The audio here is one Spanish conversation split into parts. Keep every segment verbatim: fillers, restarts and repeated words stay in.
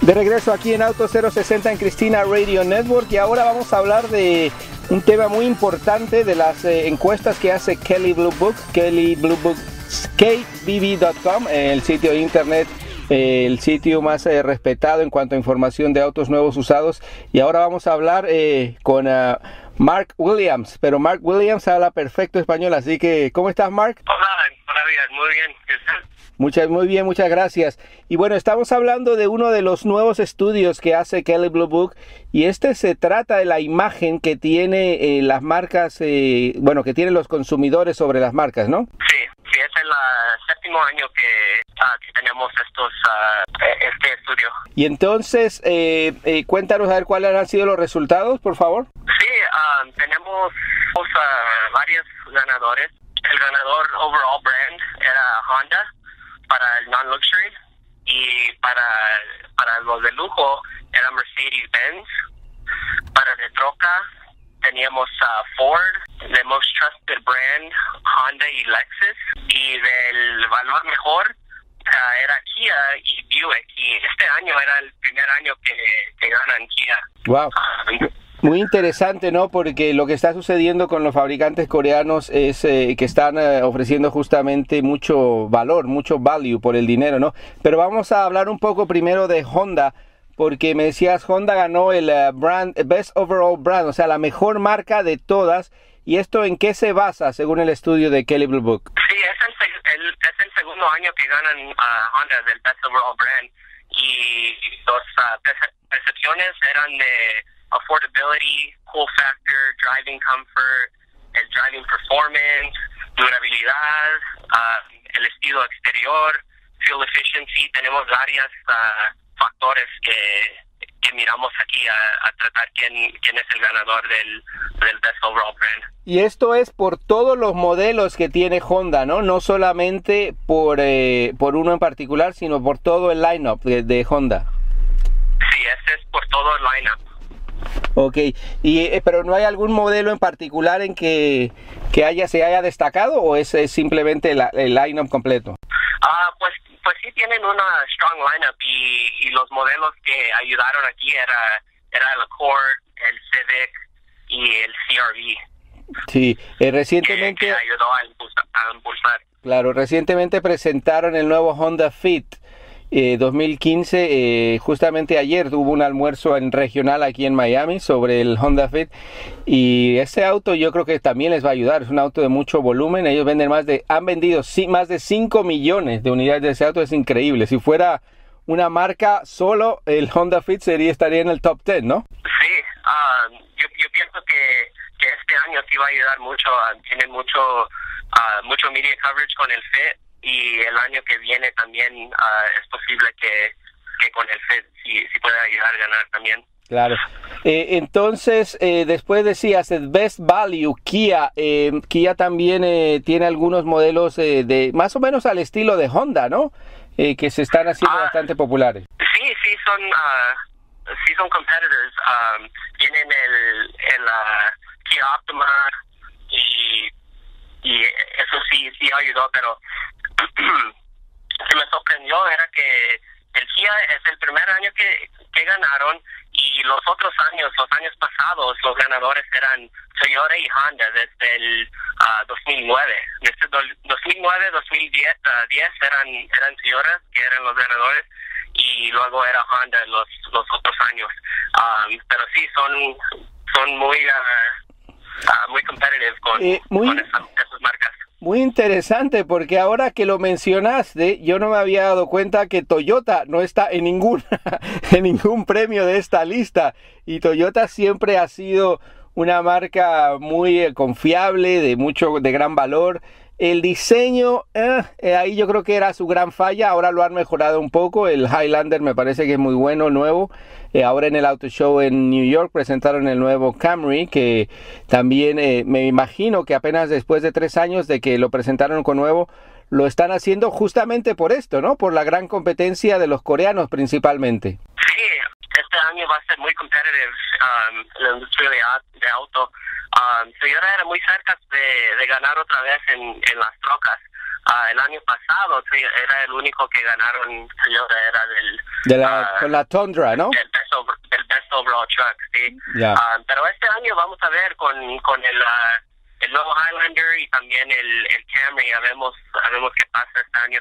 De regreso aquí en Auto cero sesenta en Cristina Radio Network, y ahora vamos a hablar de un tema muy importante de las eh, encuestas que hace Kelley Blue Book, Kelley Blue Book, K B B punto com, el sitio de internet, eh, el sitio más eh, respetado en cuanto a información de autos nuevos usados. Y ahora vamos a hablar eh, con uh, Mark Williams, pero Mark Williams habla perfecto español, así que ¿cómo estás, Mark? Hola, buenos días, muy bien, ¿qué tal? Muchas, muy bien, muchas gracias. Y bueno, estamos hablando de uno de los nuevos estudios que hace Kelley Blue Book, y este se trata de la imagen que tiene eh, las marcas, eh, bueno, que tienen los consumidores sobre las marcas, ¿no? Sí, sí, es el uh, séptimo año que, uh, que tenemos estos, uh, este estudio. Y entonces, eh, eh, cuéntanos a ver cuáles han sido los resultados, por favor. Sí, uh, tenemos uh, varios ganadores. El ganador overall brand era Honda, para el non-luxury, y para, para los de lujo era Mercedes-Benz. Para de troca teníamos a uh, Ford, the most trusted brand, Honda y Lexus, y del valor mejor uh, era Kia y Buick, y este año era el primer año que, que ganan Kia. Wow. Um, Muy interesante, ¿no? Porque lo que está sucediendo con los fabricantes coreanos es eh, que están eh, ofreciendo justamente mucho valor, mucho value por el dinero, ¿no? Pero vamos a hablar un poco primero de Honda, porque me decías, Honda ganó el uh, brand, Best Overall Brand, o sea, la mejor marca de todas. ¿Y esto en qué se basa, según el estudio de Kelley Blue Book? Sí, es el, el, es el segundo año que ganan uh, Honda del Best Overall Brand, y los uh, percepciones eran de affordability, cool factor, driving comfort, el driving performance, durabilidad, uh, el estilo exterior, fuel efficiency. Tenemos varios uh, factores que, que miramos aquí a, a tratar quién, quién es el ganador del, del Best Overall Brand. Y esto es por todos los modelos que tiene Honda, ¿no? No solamente por, eh, por uno en particular, sino por todo el lineup de, de Honda. Sí, este es por todo el lineup. Ok, y, pero ¿no hay algún modelo en particular en que, que haya, se haya destacado, o es, es simplemente la, el line-up completo? Ah, pues, pues sí tienen una strong line-up, y, y los modelos que ayudaron aquí era, era el Accord, el Civic y el C R V. Sí, eh, recientemente... Que, que ayudó a impulsar, a impulsar. Claro, recientemente presentaron el nuevo Honda Fit. Eh, dos mil quince, eh, justamente ayer tuvo un almuerzo en regional aquí en Miami sobre el Honda Fit, y ese auto yo creo que también les va a ayudar. Es un auto de mucho volumen, ellos venden más de, han vendido sí, más de cinco millones de unidades de ese auto. Es increíble. Si fuera una marca solo, el Honda Fit sería, estaría en el top diez, ¿no? Sí, uh, yo, yo pienso que, que este año sí va a ayudar mucho. Uh, tienen mucho, uh, mucho media coverage con el Fit, y el año que viene también uh, es posible que, que con el F E D sí, sí pueda ayudar a ganar también. Claro. Eh, entonces, eh, después decías el Best Value, Kia. Eh, Kia también eh, tiene algunos modelos eh, de más o menos al estilo de Honda, ¿no? Eh, que se están haciendo uh, bastante populares. Sí, sí son, uh, sí son competitors. Um, tienen el, el uh, Kia Optima, y, y eso sí, sí ayudó, pero... que me sorprendió era que el Kia es el primer año que, que ganaron, y los otros años, los años pasados, los ganadores eran Toyota y Honda desde el uh, dos mil nueve. Desde dos mil nueve, dos mil diez uh, diez eran, eran Toyota, que eran los ganadores, y luego era Honda los, los otros años. Um, pero sí, son, son muy, uh, uh, muy competitive con, eh, muy... con esas, esas marcas. Muy interesante, porque ahora que lo mencionaste, yo no me había dado cuenta que Toyota no está en ningún, en ningún premio de esta lista. Y Toyota siempre ha sido una marca muy confiable, de mucho, de gran valor. El diseño, eh, ahí yo creo que era su gran falla. Ahora lo han mejorado un poco. El Highlander me parece que es muy bueno, nuevo. Eh, ahora en el Auto Show en New York presentaron el nuevo Camry, que también eh, me imagino que apenas después de tres años de que lo presentaron con nuevo, lo están haciendo justamente por esto, ¿no? Por la gran competencia de los coreanos principalmente. Sí, este año va a ser muy competitive um, la industria de, de auto. Um, Toyota era muy cerca de, de ganar otra vez en, en las trocas. Uh, el año pasado era el único que ganaron, Toyota era del... De la, uh, con la Tundra, ¿no? Del best over, del best overall truck, sí. Yeah. Uh, pero este año vamos a ver con, con el... Uh, el nuevo Highlander y también el, el Camry, ya vemos, ya vemos qué pasa este año.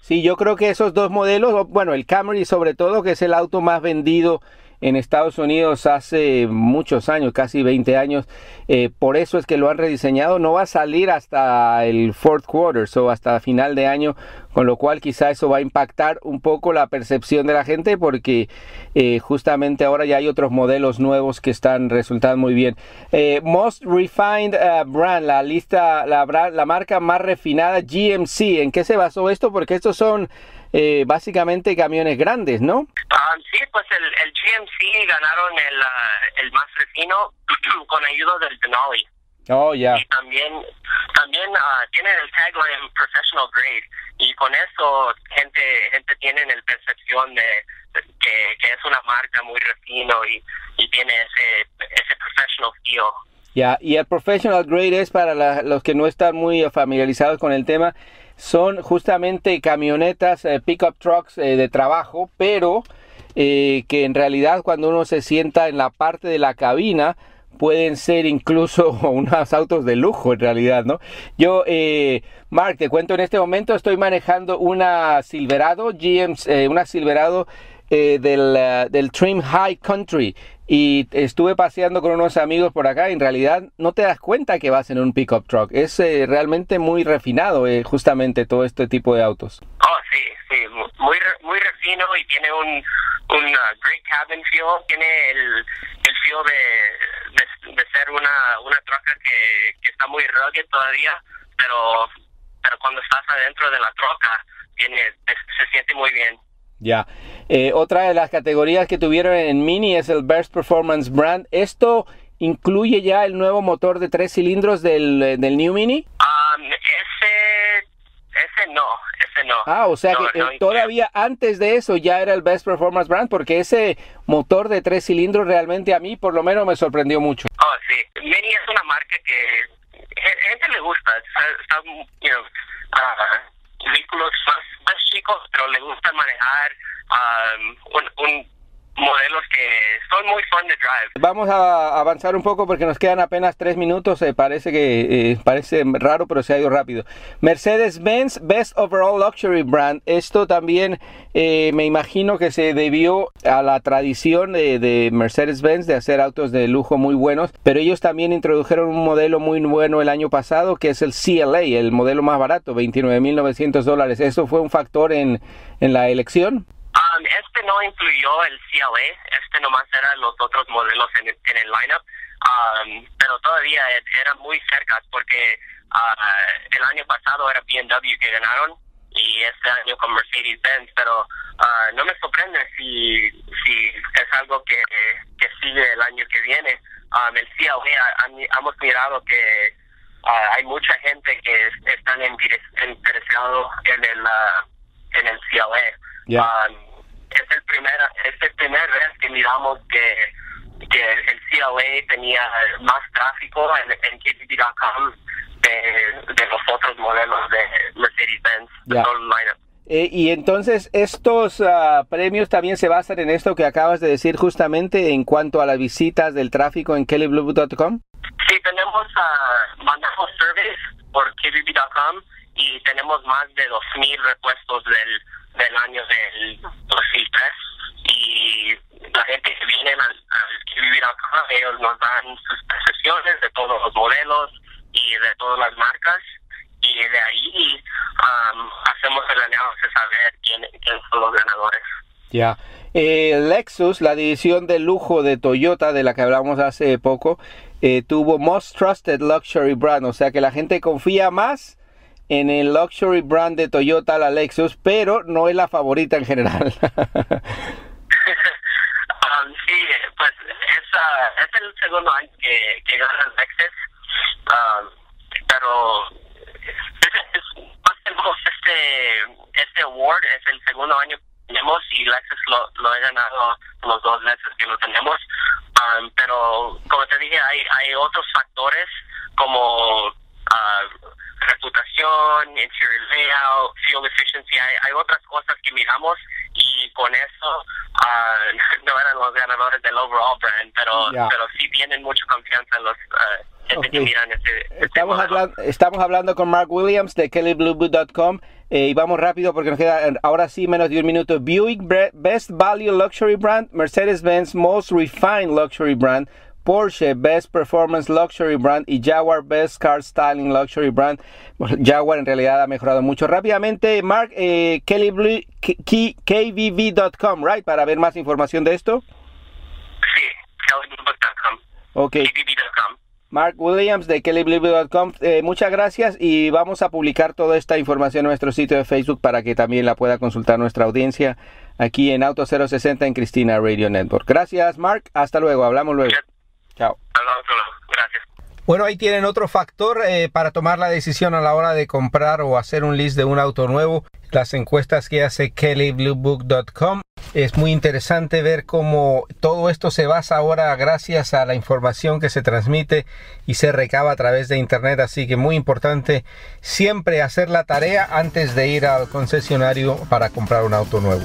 Sí, yo creo que esos dos modelos, bueno, el Camry sobre todo, que es el auto más vendido en Estados Unidos hace muchos años, casi veinte años, eh, por eso es que lo han rediseñado, no va a salir hasta el fourth quarter, o so hasta final de año, con lo cual quizá eso va a impactar un poco la percepción de la gente, porque eh, justamente ahora ya hay otros modelos nuevos que están resultando muy bien. Eh, most Refined uh, Brand, la lista, la, la marca más refinada, G M C, ¿en qué se basó esto? Porque estos son... Eh, básicamente camiones grandes, ¿no? Um, sí, pues el, el G M C ganaron el, uh, el más refino con ayuda del Denali. Oh, ya. Yeah. Y también, también uh, tienen el tagline Professional Grade, y con eso gente gente tiene la percepción de, de que, que es una marca muy refino y, y tiene ese, ese professional feel. Ya, yeah. Y el Professional Grade es para la, los que no están muy familiarizados con el tema. Son justamente camionetas, eh, pickup trucks eh, de trabajo, pero eh, que en realidad cuando uno se sienta en la parte de la cabina pueden ser incluso unos autos de lujo en realidad, ¿no? Yo, eh, Mark, te cuento, en este momento estoy manejando una Silverado, G M C, eh, una Silverado eh, del, uh, del trim High Country. Y estuve paseando con unos amigos por acá y en realidad no te das cuenta que vas en un pickup truck. Es eh, realmente muy refinado eh, justamente todo este tipo de autos. Oh, sí, sí, muy muy refinado y tiene un, un uh, great cabin feel. Tiene el, el feel de, de, de ser una, una troca que, que está muy rugged todavía, pero, pero cuando estás adentro de la troca tiene, se, se siente muy bien. Ya, eh, otra de las categorías que tuvieron en Mini es el Best Performance Brand. ¿Esto incluye ya el nuevo motor de tres cilindros del, del New Mini? Um, ese, ese no, ese no. Ah, o sea no, que no, eh, todavía no. Antes de eso ya era el Best Performance Brand, porque ese motor de tres cilindros realmente a mí por lo menos me sorprendió mucho. Oh, sí, Mini es una marca que a gente le gusta, está, you know, uh, vehículos más más chicos, pero les gusta manejar um, un, un modelos que son muy fun to drive. Vamos a avanzar un poco porque nos quedan apenas tres minutos, eh, parece que eh, parece raro, pero se ha ido rápido. Mercedes-Benz, Best Overall Luxury Brand. Esto también eh, me imagino que se debió a la tradición de, de Mercedes-Benz de hacer autos de lujo muy buenos, pero ellos también introdujeron un modelo muy bueno el año pasado, que es el C L A, el modelo más barato, veintinueve mil novecientos dólares. ¿Eso fue un factor en, en la elección? Um, este no incluyó el C L A, este nomás eran los otros modelos en, en el lineup, um, pero todavía eran muy cerca porque uh, el año pasado era B M W que ganaron y este año con Mercedes-Benz, pero uh, no me sorprende si, si es algo que, que sigue el año que viene. Um, el C L A, hemos mirado que uh, hay mucha gente que están interesados en el, uh, en el C L A. Yeah. Um, es el primer, es el primer vez que miramos que, que el C L A tenía más tráfico en, en K T V punto com de, de los otros modelos de Mercedes-Benz. Yeah. Eh, y entonces estos uh, premios también se basan en esto que acabas de decir justamente en cuanto a las visitas del tráfico en Kelley Blue Book punto com. Sí, tenemos, uh, mandamos surveys por K T V punto com y tenemos más de dos mil repuestos del del año del dos mil tres y la gente que viene al, al que vivir acá, ellos nos dan sus percepciones de todos los modelos y de todas las marcas y de ahí um, hacemos el análisis a ver quién, quién son los ganadores. Ya, yeah. eh, Lexus, la división de lujo de Toyota de la que hablamos hace poco, eh, tuvo Most Trusted Luxury Brand, o sea que la gente confía más en el luxury brand de Toyota, la Lexus, pero no es la favorita en general. um, sí, pues es, uh, es el segundo año que, que gana Lexus, um, pero es, es, es, este, este award es el segundo año que tenemos y Lexus lo, lo he ganado los dos meses que lo tenemos. Um, pero, como te dije, hay, hay otros factores como uh, reputación, interior layout, fuel efficiency. Hay, hay otras cosas que miramos y con eso uh, no eran los ganadores del overall brand, pero, yeah. pero sí tienen mucha confianza en los... Uh, Okay. Estamos, hablando, estamos hablando con Mark Williams de Kelley Blue Book punto com eh, y vamos rápido porque nos queda ahora sí menos de un minuto. Buick, Best Value Luxury Brand. Mercedes-Benz, Most Refined Luxury Brand. Porsche, Best Performance Luxury Brand. Y Jaguar, Best Car Styling Luxury Brand. Jaguar en realidad ha mejorado mucho. Rápidamente, Mark, eh, Kelley Blue K B B punto com, right? Para ver más información de esto. Sí, Kelley Blue Book punto com. Ok. K B B punto com. Mark Williams de Kelley Blue Book punto com, eh, muchas gracias y vamos a publicar toda esta información en nuestro sitio de Facebook para que también la pueda consultar nuestra audiencia aquí en Auto cero sesenta en Cristina Radio Network. Gracias, Mark, hasta luego, hablamos luego. Chao. Gracias. Bueno, ahí tienen otro factor eh, para tomar la decisión a la hora de comprar o hacer un lease de un auto nuevo. Las encuestas que hace Kelley Blue Book punto com. Es muy interesante ver cómo todo esto se basa ahora gracias a la información que se transmite y se recaba a través de internet. Así que muy importante siempre hacer la tarea antes de ir al concesionario para comprar un auto nuevo.